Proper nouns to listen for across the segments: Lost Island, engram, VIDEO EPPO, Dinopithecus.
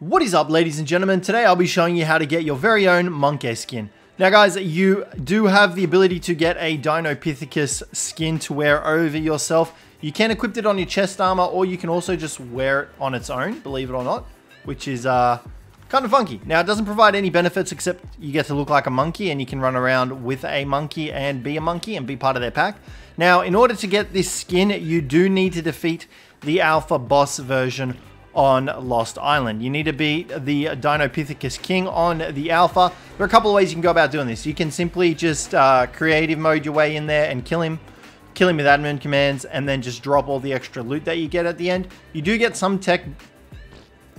What is up, ladies and gentlemen? Today I'll be showing you how to get your very own monkey skin. Now guys, you do have the ability to get a Dinopithecus skin to wear over yourself. You can equip it on your chest armor, or you can also just wear it on its own, believe it or not, which is kind of funky. Now, it doesn't provide any benefits except you get to look like a monkey, and you can run around with a monkey and be part of their pack. Now, in order to get this skin, you do need to defeat the alpha boss version on Lost Island. You need to beat the Dinopithecus King on the alpha. There are a couple of ways you can go about doing this. You can simply just creative mode your way in there and kill him with admin commands, and then just drop all the extra loot that you get at the end. You do get some tech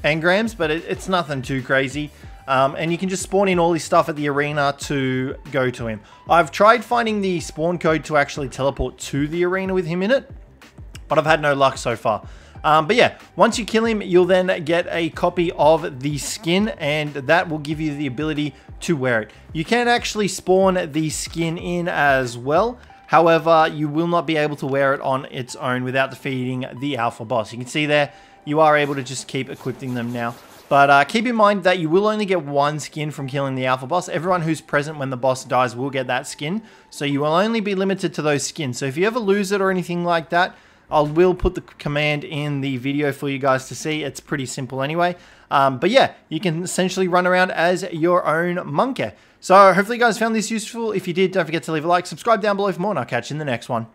engrams, but it's nothing too crazy. And you can just spawn in all this stuff at the arena to go to him. I've tried finding the spawn code to actually teleport to the arena with him in it, but I've had no luck so far. But yeah, once you kill him, you'll then get a copy of the skin, and that will give you the ability to wear it. You can actually spawn the skin in as well. However, you will not be able to wear it on its own without defeating the alpha boss. You can see there, you are able to just keep equipping them now. But keep in mind that you will only get one skin from killing the alpha boss. Everyone who's present when the boss dies will get that skin. So you will only be limited to those skins. So if you ever lose it or anything like that, I will put the command in the video for you guys to see. It's pretty simple anyway. But yeah, you can essentially run around as your own monkey. So hopefully you guys found this useful. If you did, don't forget to leave a like, subscribe down below for more, and I'll catch you in the next one.